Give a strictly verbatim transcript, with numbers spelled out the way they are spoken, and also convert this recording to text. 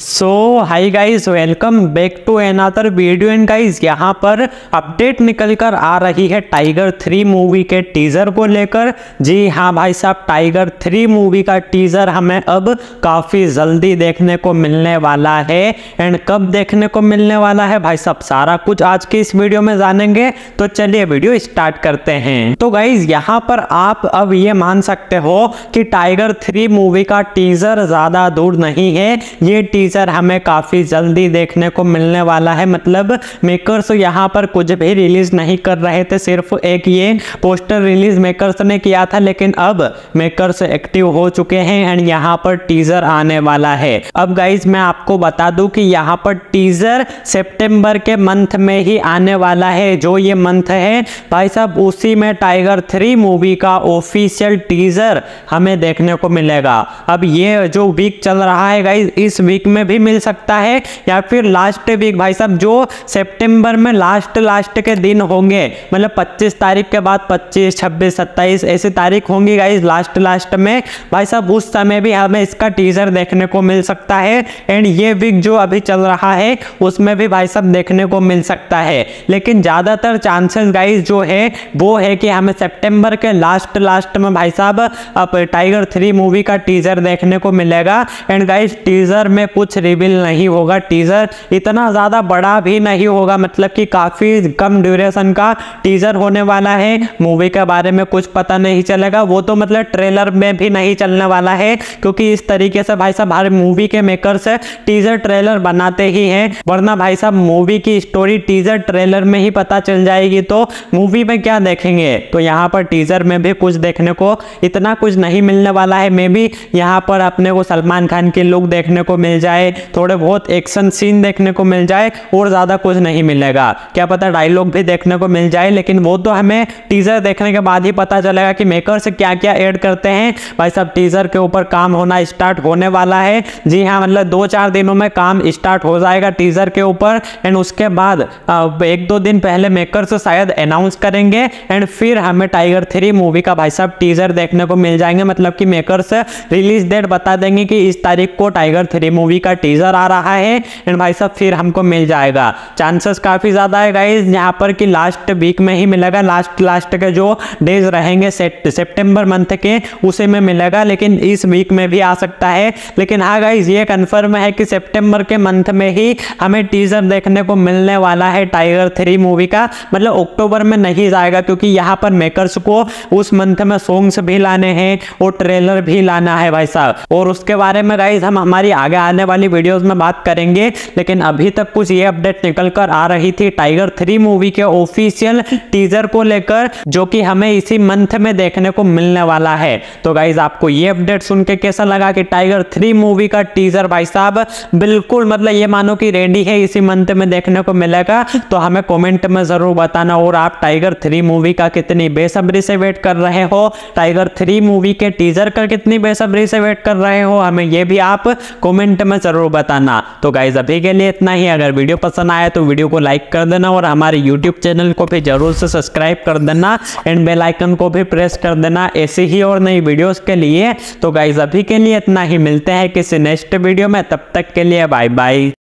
So hi guys, welcome back to another video. And guys यहाँ पर update निकल कर आ रही है टाइगर थ्री मूवी के टीज़र को लेकर। जी हाँ भाई साहब, टाइगर थ्री मूवी का टीज़र हमें अब काफ़ी जल्दी देखने को मिलने वाला है। एंड कब देखने को मिलने वाला है भाई साहब, सारा कुछ आज के इस वीडियो में जानेंगे, तो चलिए वीडियो स्टार्ट करते हैं। तो गाइज यहाँ पर आप अब ये मान सकते हो कि टाइगर थ्री मूवी का टीज़र ज़्यादा दूर नहीं है, ये टीज़र हमें काफ़ी जल्दी देखने को मिलने वाला है। मतलब मेकर्स यहाँ पर कुछ भी रिलीज़ नहीं कर रहे थे, सिर्फ एक ये पोस्टर रिलीज मेकर्स ने किया था, लेकिन अब मेकर्स एक्टिव हो चुके हैं एंड यहाँ पर टीज़र आने वाला है। अब गाइज मैं आपको बता दूं कि यहाँ पर टीज़र सितंबर के मंथ में ही आने वाला है। जो ये मंथ है भाई साहब, उसी में टाइगर थ्री मूवी का ऑफिशियल टीज़र हमें देखने को मिलेगा। अब ये जो वीक चल रहा है गाइज, इस वीक में भी मिल सकता है या फिर लास्ट वीक भाई साहब, जो सितंबर में लास्ट लास्ट के दिन होंगे, मतलब पच्चीस तारीख के बाद पच्चीस, छब्बीस, सत्ताईस ऐसी तारीख होंगी गाइज लास्ट लास्ट में भाई साहब, उस समय भी हमें इसका टीज़र देखने को मिल सकता है। एंड ये वीक जो अभी चल रहा है उसमें भी भाई साहब देखने को मिल सकता है, लेकिन ज़्यादातर चांसेस गाइज जो है वो है कि हमें सितंबर के लास्ट लास्ट में भाई साहब अब टाइगर थ्री मूवी का टीज़र देखने को मिलेगा। एंड गाइज टीज़र में कुछ रिवील नहीं होगा, टीज़र इतना ज़्यादा बड़ा भी नहीं होगा, मतलब कि काफ़ी कम ड्यूरेशन का टीज़र होने वाला है। मूवी के बारे में कुछ पता नहीं चलेगा, वो तो मतलब ट्रेलर में भी नहीं चलने वाला है, क्योंकि इस तरीके से भाई साहब हर मूवी के मेकर्स टीज़र ट्रेलर बनाते ही हैं, वरना भाई साहब मूवी की स्टोरी टीज़र ट्रेलर में ही पता चल जाएगी, तो मूवी में क्या देखेंगे। तो यहाँ पर टीज़र में भी कुछ देखने को इतना कुछ नहीं मिलने वाला है। मे बी यहाँ पर अपने को सलमान खान के लुक देखने को मिल जाए, थोड़े बहुत एक्शन सीन देखने को मिल जाए, और ज़्यादा कुछ नहीं मिलेगा। क्या पता डायलॉग भी देखने को मिल जाए, लेकिन वो तो हमें टीज़र देखने के बाद ही पता चलेगा कि मेकर्स क्या क्या ऐड करते हैं। भाई साहब टीज़र के ऊपर काम होना स्टार्ट होने वाला है। जी हाँ, मतलब दो चार दिनों में काम स्टार्ट हो जाएगा टीज़र के ऊपर। एंड उसके बाद एक दो दिन पहले मेकर्स शायद अनाउंस करेंगे एंड फिर हमें टाइगर थ्री मूवी का भाई साहब टीज़र देखने को मिल जाएंगे। मतलब कि मेकर्स रिलीज डेट बता देंगे कि इस तारीख को टाइगर थ्री मूवी का टीज़र आ रहा है एंड भाई साहब फिर हमको मिल जाएगा। चांसेस काफ़ी ज़्यादा है गाइज यहाँ पर कि लास्ट वीक में ही मिलेगा, लास्ट लास्ट के जो डेज रहेंगे सितंबर मंथ के उसे में मिलेगा, लेकिन इस वीक में भी आ सकता है। लेकिन हाँ गाइज ये कन्फर्म है कि सितंबर के मंथ में ही हमें टीज़र देखने को मिलने वाला है टाइगर थ्री मूवी का, मतलब अक्टूबर में नहीं जाएगा, क्योंकि यहाँ पर मेकर्स को उस मंथ में सॉन्ग्स भी लाने हैं और ट्रेलर भी लाना है भाई साहब, और उसके बारे में गाइज हम हमारी आगे आने वाली वीडियोस में बात करेंगे। लेकिन अभी तक कुछ ये अपडेट निकल कर आ रही थी टाइगर थ्री मूवी के ऑफिशियल टीज़र को लेकर, जो कि हमें इसी मंथ में देखने को मिलने वाला है। तो गाइज आपको ये अपडेट सुन के कैसा लगा कि टाइगर थ्री मूवी का टीज़र भाई साहब बिल्कुल मतलब ये मानो कि रेडी है, इसी मंथ में देखने को मिलेगा, तो हमें कॉमेंट में ज़रूर बताना। और आप टाइगर थ्री मूवी का कितनी बेसब्री से वेट कर रहे हो, टाइगर थ्री मूवी के टीज़र का कितनी बेसब्री से वेट कर रहे हो, हमें ये भी आप कमेंट में ज़रूर बताना। तो गाइज अभी के लिए इतना ही। अगर वीडियो पसंद आया तो वीडियो को लाइक कर देना और हमारे यूट्यूब चैनल को भी जरूर से सब्सक्राइब कर देना एंड बेल आइकन को भी प्रेस कर देना ऐसी ही और नई वीडियोस के लिए। तो गाइज अभी के लिए इतना ही, मिलते हैं किसी नेक्स्ट वीडियो में, तब तक के लिए बाय बाय।